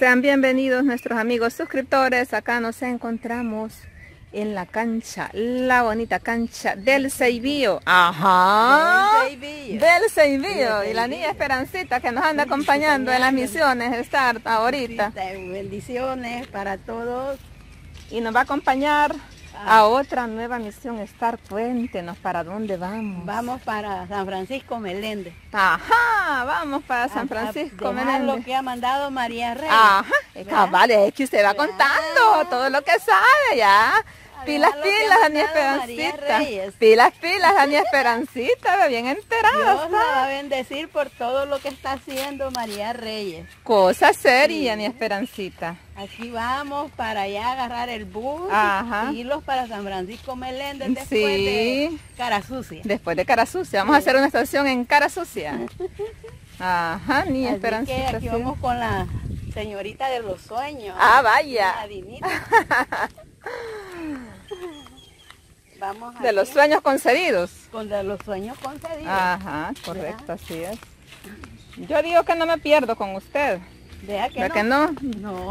Sean bienvenidos nuestros amigos suscriptores. Acá nos encontramos en la cancha, la bonita cancha del Ceibío. Ajá, del Ceibío. Y la niña Esperancita que nos anda acompañando en las misiones, estar ahorita. Bendiciones para todos. Y nos va a acompañar a otra nueva misión. Estar, cuéntenos para dónde vamos. Vamos para San Francisco Menéndez. Ajá, vamos para San Francisco Menéndez. Lo que ha mandado María Reyes. Ajá, cabal, es que usted va contando todo lo que sabe ya. Pilas, pilas a mi Esperancita. Pilas, pilas a mi Esperancita, bien enterada. Dios la va a bendecir por todo lo que está haciendo María Reyes. Cosa seria, sí, mi Esperancita. Aquí vamos para allá agarrar el bus y irlos para San Francisco Meléndez después de Carasucia. Después de Carasucia, vamos a hacer una estación en Carasucia. Ajá, mi Esperancita. Que aquí vamos con la señorita de los sueños. Ah, vaya. La Dinita. Vamos de los sueños concedidos. Con de los sueños concedidos. Ajá, correcto, así es. Yo digo que no me pierdo con usted. Vea que no.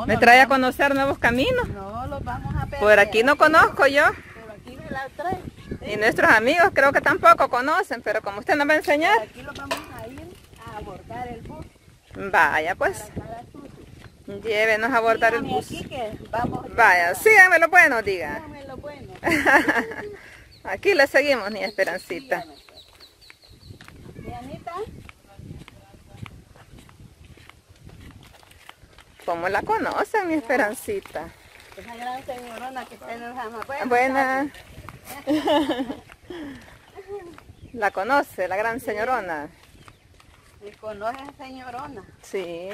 Me trae a conocer nuevos caminos. No los vamos a perder. Por aquí no conozco yo. Por aquí me la trae. Sí. Y nuestros amigos creo que tampoco conocen, pero como usted nos va a enseñar. Por aquí los vamos a ir a abordar el bus. Vaya pues. Llévenos a abordar el bus. Aquí que vamos. Vaya, síganme lo bueno, diga. Síganme lo bueno. Aquí la seguimos, niña Esperancita. Dianita. ¿Cómo la conocen, mi Esperancita? Esa gran señorona que está en el jama. Buena. La conoce, la gran señorona. ¿Y conoce señorona? Sí.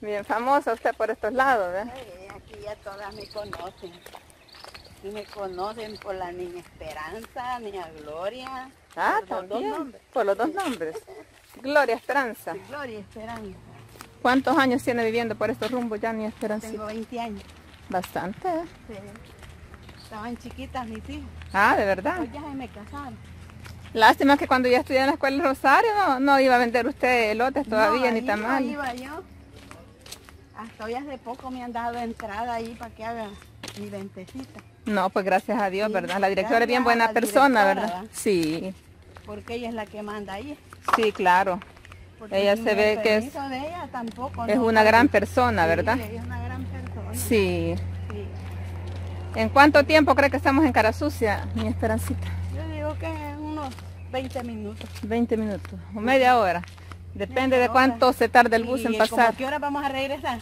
Bien famosa usted por estos lados, ¿verdad? Sí, aquí ya todas me conocen. Y me conocen por la niña Esperanza, niña Gloria. Ah, por los dos nombres. Por los dos nombres. Gloria Esperanza. Sí, Gloria Esperanza. ¿Cuántos años tiene viviendo por estos rumbos ya, niña Esperanza? Tengo 20 años. Bastante, ¿eh? Sí. Estaban chiquitas mis hijas. Ah, ¿de verdad? Pues ya se me casaron. Lástima que cuando ya estudié en la escuela de Rosario no iba a vender usted elotes todavía, no, ni tamales. No, iba yo. Hasta hoy hace poco me han dado entrada ahí para que haga mi ventecita. No, pues gracias a Dios, sí, ¿verdad? La directora es bien buena persona, ¿verdad? Sí. Porque ella es la que manda ahí. Sí, claro. Porque ella se ve que es ella, tampoco, es una gran persona, ¿verdad? Sí, ella es una gran persona. Sí. Sí. ¿En cuánto tiempo cree que estamos en Carasucia, mi Esperancita? Yo digo que unos 20 minutos. 20 minutos, o media hora. Depende de cuánto se tarda el bus en pasar. ¿A qué hora vamos a regresar?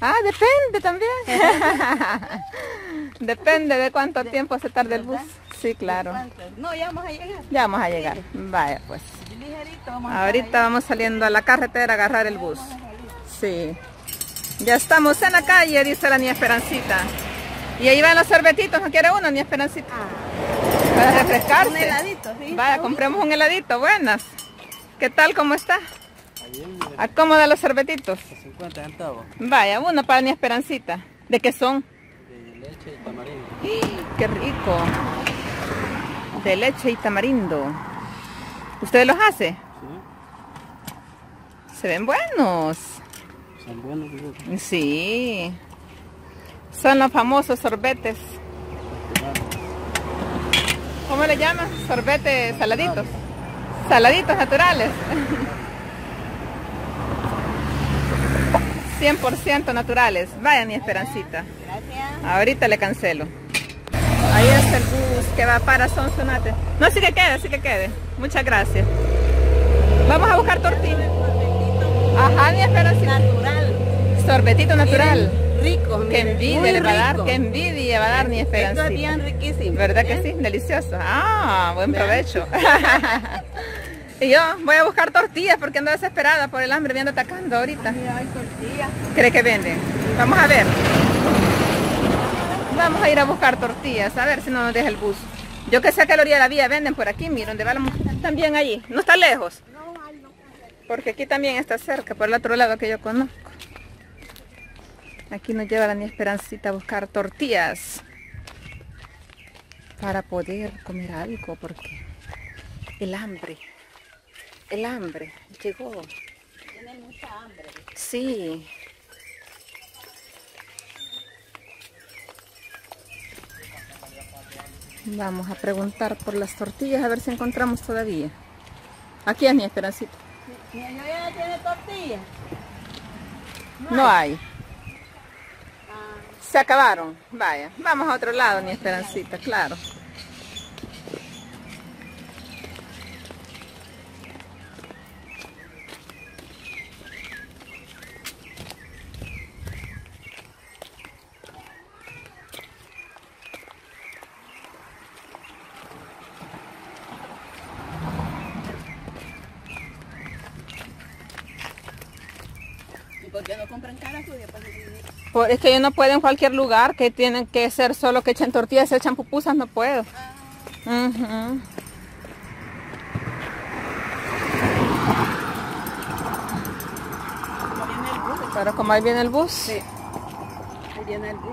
Ah, depende también. Depende de cuánto tiempo se tarda el bus. Sí, claro. No, ya vamos a llegar. Ya vamos a llegar. Vaya pues. Ahorita vamos saliendo a la carretera a agarrar el bus. Sí. Ya estamos en la calle, dice la niña Esperancita. Y ahí van los sorbetitos. ¿No quiere uno, niña Esperancita? Para refrescarse. Un heladito, sí. Vaya, compremos un heladito. Buenas. ¿Qué tal? ¿Cómo está? Acomoda los sorbetitos. 50 centavos. Vaya, uno para mi Esperancita. ¿De qué son? De leche y tamarindo. ¡Qué rico! De leche y tamarindo. ¿Usted los hace? Sí. Se ven buenos. Son buenos. Sí. Son los famosos sorbetes. ¿Cómo le llaman? Sorbetes saladitos. Saladitos naturales. 100% naturales. Vaya, mi Esperancita. Gracias. Ahorita le cancelo. Ahí está el bus que va para Sonsonate. No, sí que quede, sí que quede. Muchas gracias. Vamos a buscar tortilla. Ajá, mi Esperancita. Natural. Sorbetito natural. Miren, rico. Miren, qué envidia le va a dar, qué envidia va a dar, mi Esperancita. Esto es bien riquísimo. ¿Verdad que sí? Delicioso. Ah, buen provecho. Y yo voy a buscar tortillas porque ando desesperada por el hambre, me ando atacando ahorita. Ay, mira, hay tortillas. ¿Cree que venden? Vamos a ver. Vamos a ir a buscar tortillas, a ver si no nos deja el bus. Yo que sé a qué orilla de la vía venden por aquí, miren, donde va la mujer. También allí, no está lejos. Porque aquí también está cerca, por el otro lado que yo conozco. Aquí nos lleva la niña Esperancita a buscar tortillas. Para poder comer algo, porque el hambre... El hambre llegó. Tiene mucha hambre. Sí. Vamos a preguntar por las tortillas, a ver si encontramos todavía. Aquí es mi Esperancita. ¿Mi señora tiene tortillas? No hay. Se acabaron. Vaya, vamos a otro lado, mi Esperancita, claro. ¿Por qué no compran Carasucia? Es que yo no puedo en cualquier lugar, que tienen que ser solo que echen tortillas, se echan pupusas, no puedo. Ah. Uh-huh. Pero como ahí viene el bus. Sí. Ahí viene el bus.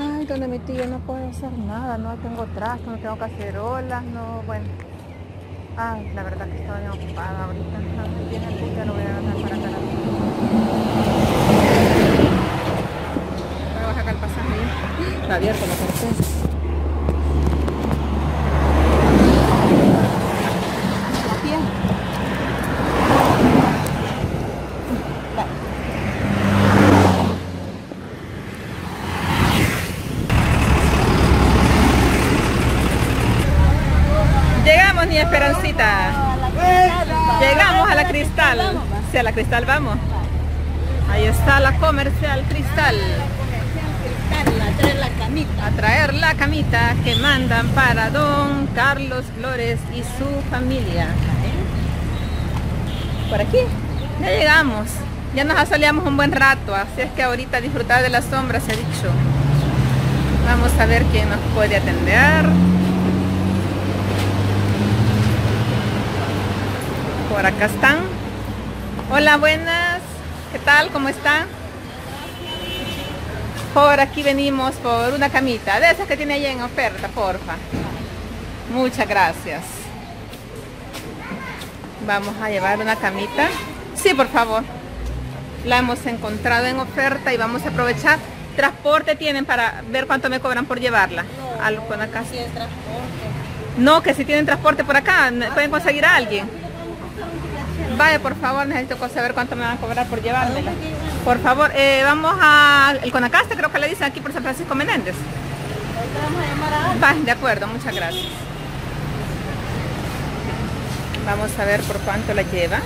Ay, donde mi tía no puedo hacer nada, no tengo trasto, no tengo cacerolas, no, bueno. Ay, la verdad que estoy ocupada ahorita. No tiene el ya lo voy a agarrar para acá. Voy a bajar acá el pasaje. Está abierto la cartera. A la Cristal vamos. Ahí está la Comercial Cristal. A traer la camita. A traer la camita que mandan para don Carlos Flores y su familia. Por aquí. Ya llegamos. Ya nos asoleamos un buen rato. Así es que ahorita disfrutar de la sombra se ha dicho. Vamos a ver quién nos puede atender. Por acá están. Hola, buenas. ¿Qué tal? ¿Cómo está? Por aquí venimos por una camita. De esas que tiene ahí en oferta, porfa. Muchas gracias. Vamos a llevar una camita. Sí, por favor. La hemos encontrado en oferta y vamos a aprovechar. ¿Transporte tienen para ver cuánto me cobran por llevarla? Al Conacaste. No, que si tienen transporte por acá, pueden conseguir a alguien. Vaya, por favor, necesito saber cuánto me van a cobrar por llevármela. Por favor, vamos al Conacaste, creo que le dicen aquí por San Francisco Menéndez. Ahorita vamos a llamar a alguien. Va, de acuerdo, muchas gracias. Vamos a ver por cuánto la lleva.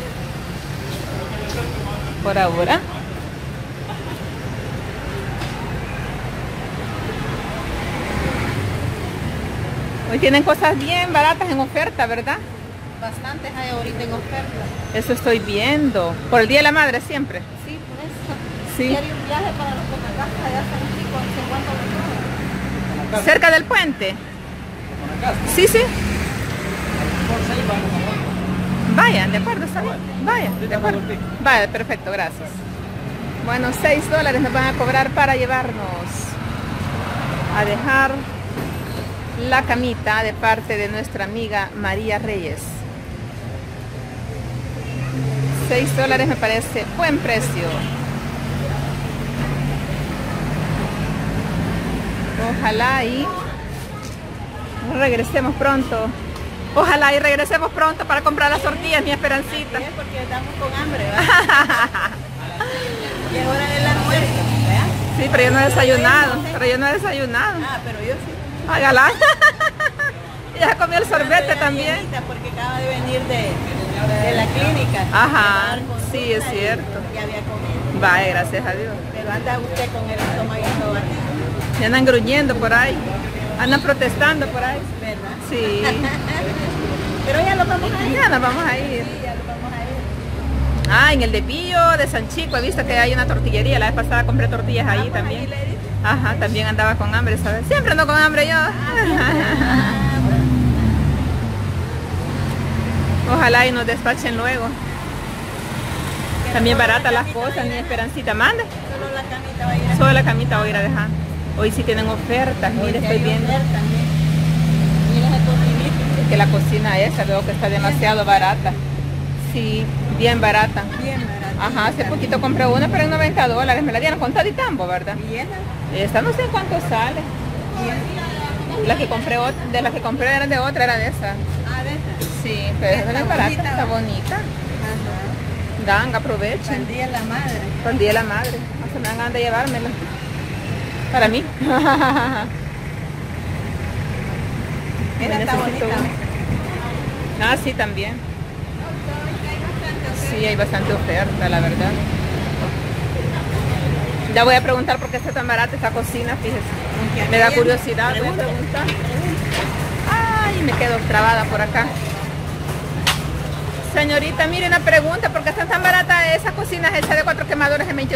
Por ahora. Hoy tienen cosas bien baratas en oferta, ¿verdad? Bastantes hay ahorita en oferta. Eso estoy viendo. ¿Por el Día de la Madre siempre? Sí, por eso. Sí. Y hay un viaje para los Conacaste allá a San Francisco, ¿se cuánto? ¿Cerca del puente? ¿Conacaste? Sí, sí. Por ahí vamos. Vaya, de acuerdo, está bien. Vaya, de acuerdo. Vaya, perfecto, gracias. Bueno, $6 nos van a cobrar para llevarnos a dejar la camita de parte de nuestra amiga María Reyes. $6 me parece buen precio. Ojalá y regresemos pronto. Ojalá y regresemos pronto para comprar las tortillas, mi Esperancita. Así es, porque estamos con hambre, ¿verdad? Y es hora del almuerzo, ¿verdad? Sí, pero yo no he desayunado. Pero yo no he desayunado. Ah, pero yo sí. Hágala. Ya comió el sorbete también. Porque acaba de venir de la clínica. Ajá, sí, es cierto. Ya había comido. Vaya, gracias a Dios. Pero anda usted con el estómago. Ya andan gruñendo por ahí. Andan protestando por ahí. ¿Verdad? Sí. Pero ya nos vamos a ir. Ya nos vamos a ir. Sí, ya nos vamos a ir. Ah, en el de Ceibío, de San Chico, he visto que hay una tortillería. La vez pasada compré tortillas ahí también. Ajá, también andaba con hambre, ¿sabes? Siempre ando con hambre yo. Ojalá y nos despachen luego. También baratas las cosas, Niña Esperancita. Mande. Solo la camita voy a ir a dejar. Solo la camita voy a ir a dejar. Hoy sí tienen ofertas, mire, estoy viendo. Es que la cocina esa veo que está demasiado barata. Sí, bien barata. Bien barata. Ajá, hace poquito compré una, pero en $90. Me la dieron con taditambo, ¿verdad? Esta no sé cuánto sale. La que compré, de las que compré eran de otra, era de esa. Ah, de esa. Sí, pero esa no es barata, está bonita. Ajá. Dan, aprovechen. Para el día de la madre. Para el día de la madre. Hasta me dan ganas de llevármela. Para mí. Mira, está bonita. Ah, sí, también. Sí, hay bastante oferta, la verdad. Ya voy a preguntar por qué está tan barata esta cocina, fíjese. Me da curiosidad, voy a preguntar. Ay, me quedo trabada por acá. Señorita, mire una pregunta, ¿por qué están tan baratas esas cocinas hechas de 4 quemadoras en $28?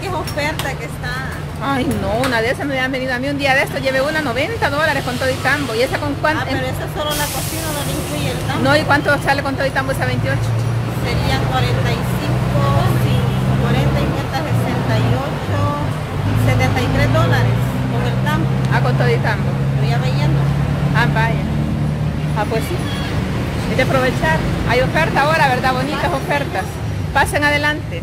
¿Qué oferta que está? Ay, no, una de esas me habían venido a mí un día de esto, llevé una $90 con todo y tambo. ¿Y esa con cuánto? Ah, pero esa solo la cocina, no le incluye el tambo. No, ¿y cuánto sale con todo y tambo esa 28? Serían 45. 73 dólares con el tambo. Ah, con todo y tambo. Voy a relleno. Ah, vaya. Ah, pues sí. Es de aprovechar. Hay oferta ahora, ¿verdad? Bonitas ofertas. Pasen adelante.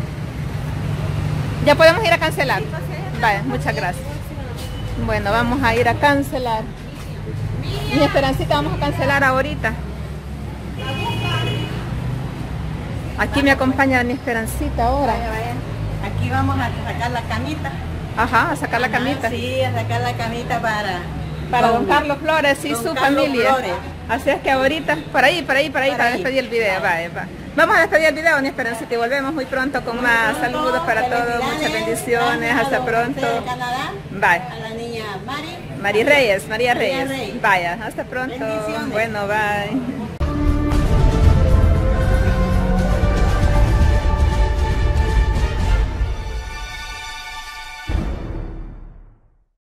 Ya podemos ir a cancelar. Sí, vaya, muchas gracias. Bueno, vamos a ir a cancelar. Mi Esperancita, vamos a cancelar ahorita. Aquí me acompaña mi Esperancita ahora. Aquí vamos a sacar la camita. Ajá, a sacar la camita. Sí, a sacar la camita para don Carlos Flores y su familia. Así es que ahorita, por ahí, para despedir el video. Va. Vamos a despedir el video, Niña Esperancita, y volvemos muy pronto con más. Saludos para todos, muchas bendiciones, hasta pronto. Bye. A la niña María Reyes. Vaya, hasta pronto. Bueno, bye.